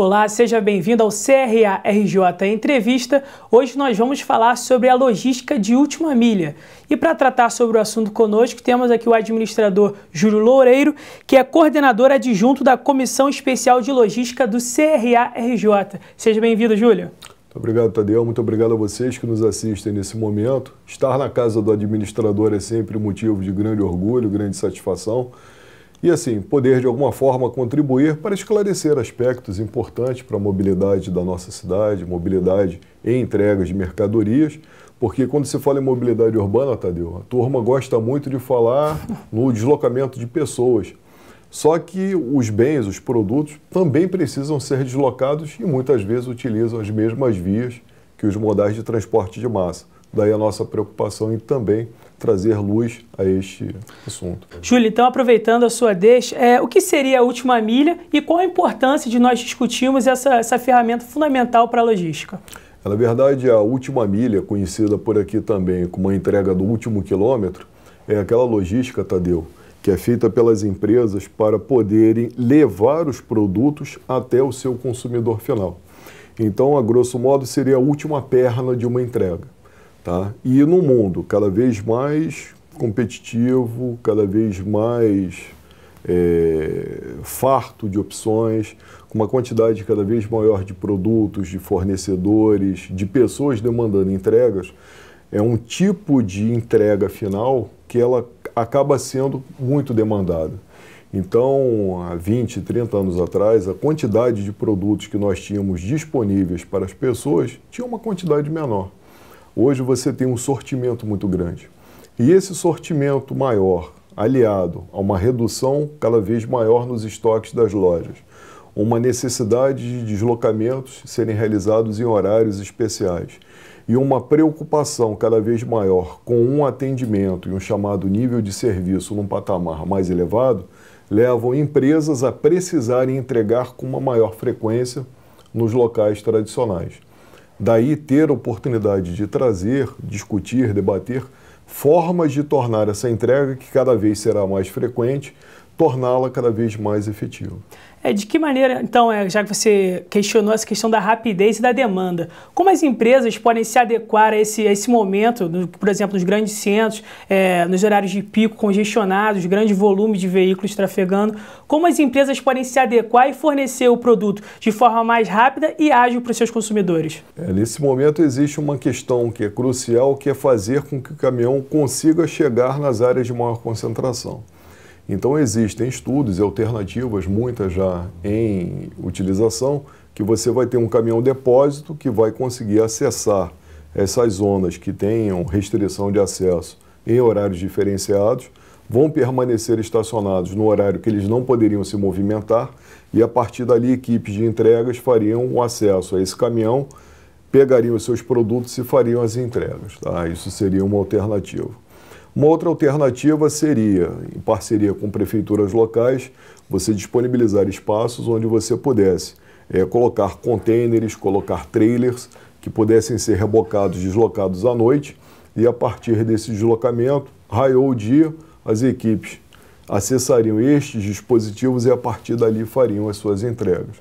Olá, seja bem-vindo ao C.R.A.R.J. Entrevista. Hoje nós vamos falar sobre a logística de última milha. E para tratar sobre o assunto conosco, temos aqui o administrador Júlio Loureiro, que é coordenador adjunto da Comissão Especial de Logística do C.R.A.R.J. Seja bem-vindo, Júlio. Muito obrigado, Tadeu. Muito obrigado a vocês que nos assistem nesse momento. Estar na casa do administrador é sempre motivo de grande orgulho, grande satisfação. E assim, poder de alguma forma contribuir para esclarecer aspectos importantes para a mobilidade da nossa cidade, mobilidade e entregas de mercadorias, porque quando se fala em mobilidade urbana, Tadeu, a turma gosta muito de falar no deslocamento de pessoas. Só que os bens, os produtos, também precisam ser deslocados e muitas vezes utilizam as mesmas vias que os modais de transporte de massa. Daí a nossa preocupação em também trazer luz a este assunto. Júlio, então aproveitando a sua deixa, o que seria a última milha e qual a importância de nós discutirmos essa ferramenta fundamental para a logística? Na verdade, a última milha, conhecida por aqui também como a entrega do último quilômetro, é aquela logística, Tadeu, que é feita pelas empresas para poderem levar os produtos até o seu consumidor final. Então, a grosso modo, seria a última perna de uma entrega. Tá? E no mundo cada vez mais competitivo, cada vez mais farto de opções, com uma quantidade cada vez maior de produtos, de fornecedores, de pessoas demandando entregas, é um tipo de entrega final que ela acaba sendo muito demandada. Então, há 20, 30 anos atrás, a quantidade de produtos que nós tínhamos disponíveis para as pessoas tinha uma quantidade menor. Hoje você tem um sortimento muito grande. E esse sortimento maior, aliado a uma redução cada vez maior nos estoques das lojas, uma necessidade de deslocamentos serem realizados em horários especiais e uma preocupação cada vez maior com um atendimento e um chamado nível de serviço num patamar mais elevado, levam empresas a precisarem entregar com uma maior frequência nos locais tradicionais. Daí ter a oportunidade de trazer, discutir, debater formas de tornar essa entrega, que cada vez será mais frequente, torná-la cada vez mais efetiva. De que maneira, então, já que você questionou essa questão da rapidez e da demanda, como as empresas podem se adequar a esse momento, por exemplo, nos grandes centros, nos horários de pico congestionados, grande volume de veículos trafegando, como as empresas podem se adequar e fornecer o produto de forma mais rápida e ágil para os seus consumidores? Nesse momento existe uma questão que é crucial, que é fazer com que o caminhão consiga chegar nas áreas de maior concentração. Então existem estudos e alternativas, muitas já em utilização, que você vai ter um caminhão depósito que vai conseguir acessar essas zonas que tenham restrição de acesso em horários diferenciados, vão permanecer estacionados no horário que eles não poderiam se movimentar e a partir dali equipes de entregas fariam o acesso a esse caminhão, pegariam os seus produtos e fariam as entregas. Tá? Isso seria uma alternativa. Uma outra alternativa seria, em parceria com prefeituras locais, você disponibilizar espaços onde você pudesse colocar contêineres, colocar trailers que pudessem ser rebocados, deslocados à noite e a partir desse deslocamento, raiou o dia, as equipes acessariam estes dispositivos e a partir dali fariam as suas entregas.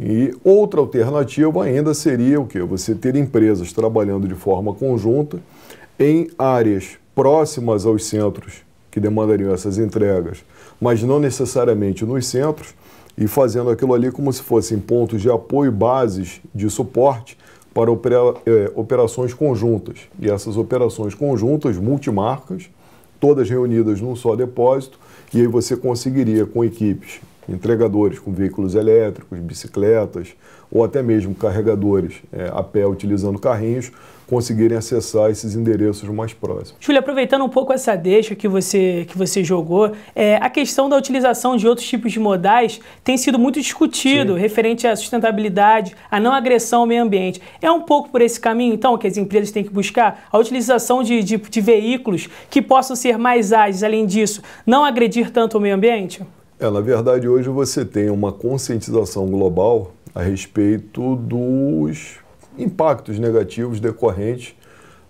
E outra alternativa ainda seria o quê? Você ter empresas trabalhando de forma conjunta em áreas próximas aos centros que demandariam essas entregas, mas não necessariamente nos centros, e fazendo aquilo ali como se fossem pontos de apoio, bases de suporte para operações conjuntas. E essas operações conjuntas, multimarcas, todas reunidas num só depósito, e aí você conseguiria com equipes, entregadores com veículos elétricos, bicicletas ou até mesmo carregadores a pé utilizando carrinhos, conseguirem acessar esses endereços mais próximos. Júlio, aproveitando um pouco essa deixa que você jogou, a questão da utilização de outros tipos de modais tem sido muito discutido, sim, referente à sustentabilidade, à não agressão ao meio ambiente. É um pouco por esse caminho, então, que as empresas têm que buscar a utilização de veículos que possam ser mais ágeis, além disso, não agredir tanto o meio ambiente? Na verdade, hoje você tem uma conscientização global a respeito dos impactos negativos decorrentes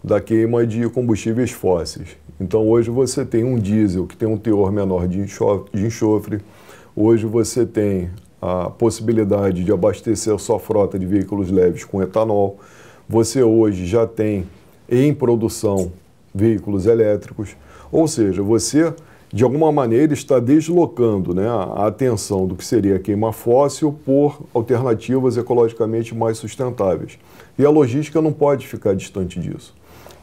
da queima de combustíveis fósseis. Então, hoje você tem um diesel que tem um teor menor de enxofre, hoje você tem a possibilidade de abastecer a sua frota de veículos leves com etanol. Você hoje já tem em produção veículos elétricos, ou seja, você de alguma maneira está deslocando, né, a atenção do que seria a queima fóssil por alternativas ecologicamente mais sustentáveis. E a logística não pode ficar distante disso.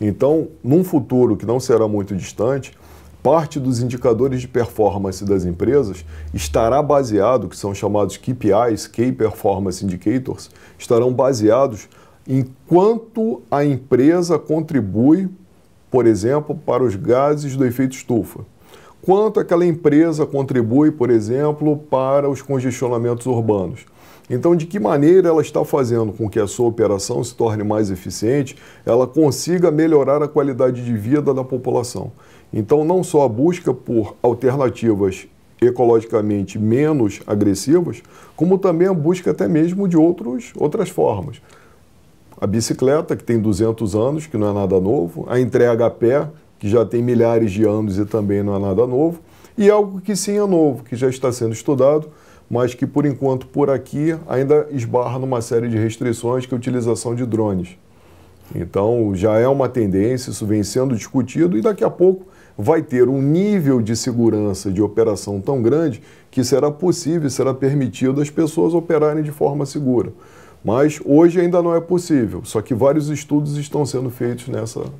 Então, num futuro que não será muito distante, parte dos indicadores de performance das empresas estará baseado, que são chamados KPIs, Key Performance Indicators, estarão baseados em quanto a empresa contribui, por exemplo, para os gases do efeito estufa. Quanto aquela empresa contribui, por exemplo, para os congestionamentos urbanos. Então, de que maneira ela está fazendo com que a sua operação se torne mais eficiente, ela consiga melhorar a qualidade de vida da população. Então, não só a busca por alternativas ecologicamente menos agressivas, como também a busca até mesmo de outras formas. A bicicleta, que tem 200 anos, que não é nada novo, a entrega a pé, que já tem milhares de anos e também não é nada novo, e algo que sim é novo, que já está sendo estudado, mas que, por enquanto, por aqui, ainda esbarra numa série de restrições, que é a utilização de drones. Então, já é uma tendência, isso vem sendo discutido, e daqui a pouco vai ter um nível de segurança de operação tão grande que será possível, será permitido as pessoas operarem de forma segura. Mas hoje ainda não é possível, só que vários estudos estão sendo feitos nessa área.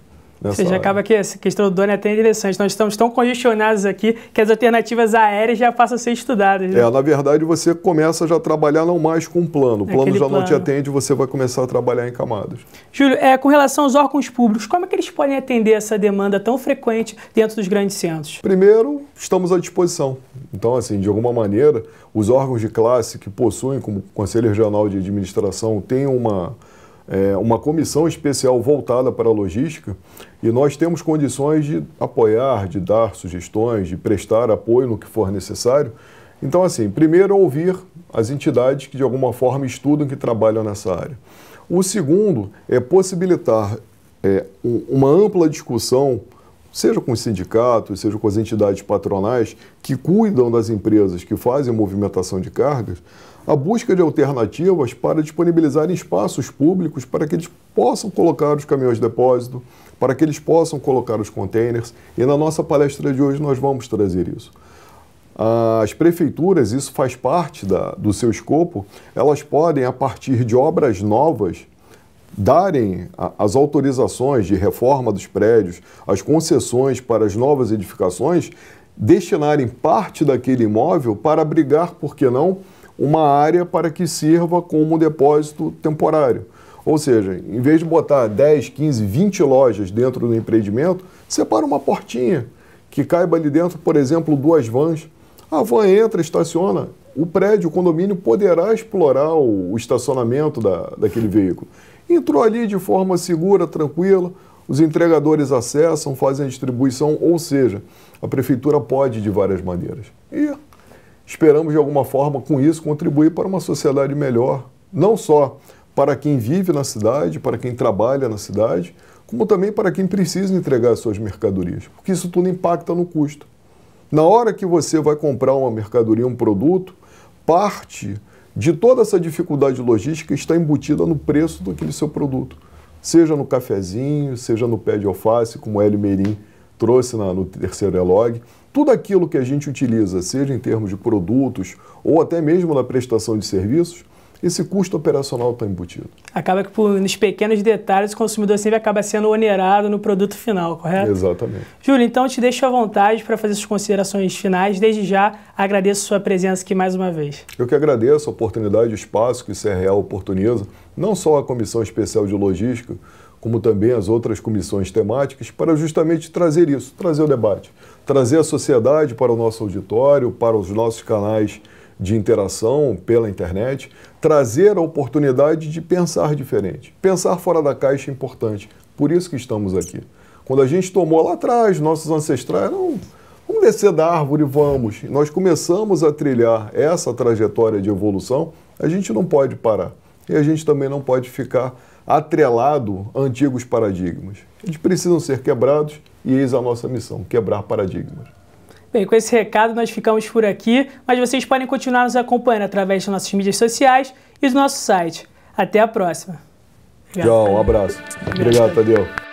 Acaba que essa questão do drone é até interessante. Nós estamos tão congestionados aqui que as alternativas aéreas já passam a ser estudadas. Né? Na verdade, você começa já a trabalhar não mais com um plano. O plano já não te atende, você vai começar a trabalhar em camadas. Júlio, com relação aos órgãos públicos, como é que eles podem atender essa demanda tão frequente dentro dos grandes centros? Primeiro, estamos à disposição. Então, assim, de alguma maneira, os órgãos de classe que possuem, como o Conselho Regional de Administração, tem uma comissão especial voltada para a logística e nós temos condições de apoiar, de dar sugestões, de prestar apoio no que for necessário. Então, assim, primeiro ouvir as entidades que de alguma forma estudam, que trabalham nessa área. O segundo é possibilitar uma ampla discussão, seja com os sindicatos, seja com as entidades patronais que cuidam das empresas que fazem movimentação de cargas, a busca de alternativas para disponibilizar espaços públicos para que eles possam colocar os caminhões de depósito, para que eles possam colocar os contêineres, e na nossa palestra de hoje nós vamos trazer isso. As prefeituras, isso faz parte do seu escopo, elas podem, a partir de obras novas, darem as autorizações de reforma dos prédios, as concessões para as novas edificações, destinarem parte daquele imóvel para abrigar, por que não, uma área para que sirva como depósito temporário. Ou seja, em vez de botar 10, 15, 20 lojas dentro do empreendimento, separa uma portinha que caiba ali dentro, por exemplo, 2 vans. A van entra, estaciona, o prédio, o condomínio poderá explorar o estacionamento daquele veículo. Entrou ali de forma segura, tranquila, os entregadores acessam, fazem a distribuição, ou seja, a prefeitura pode de várias maneiras. E esperamos, de alguma forma, com isso, contribuir para uma sociedade melhor, não só para quem vive na cidade, para quem trabalha na cidade, como também para quem precisa entregar suas mercadorias, porque isso tudo impacta no custo. Na hora que você vai comprar uma mercadoria, um produto, parte de toda essa dificuldade logística está embutida no preço daquele seu produto, seja no cafezinho, seja no pé de alface, como o Hélio Meirim trouxe no terceiro ELOG. Tudo aquilo que a gente utiliza, seja em termos de produtos ou até mesmo na prestação de serviços, esse custo operacional está embutido. Acaba que nos pequenos detalhes o consumidor sempre acaba sendo onerado no produto final, correto? Exatamente. Júlio, então te deixo à vontade para fazer suas considerações finais. Desde já agradeço sua presença aqui mais uma vez. Eu que agradeço a oportunidade, o espaço que o C.R.A.R.J. oportuniza, não só a Comissão Especial de Logística, como também as outras comissões temáticas, para justamente trazer isso, trazer o debate, trazer a sociedade para o nosso auditório, para os nossos canais de interação pela internet, trazer a oportunidade de pensar diferente. Pensar fora da caixa é importante, por isso que estamos aqui. Quando a gente tomou lá atrás, nossos ancestrais, não, vamos descer da árvore, vamos. E nós começamos a trilhar essa trajetória de evolução, a gente não pode parar. E a gente também não pode ficar atrelado a antigos paradigmas. Eles precisam ser quebrados e eis a nossa missão, quebrar paradigmas. Bem, com esse recado nós ficamos por aqui, mas vocês podem continuar nos acompanhando através das nossas mídias sociais e do nosso site. Até a próxima. Obrigado. Tchau, um abraço. Obrigado, Tadeu.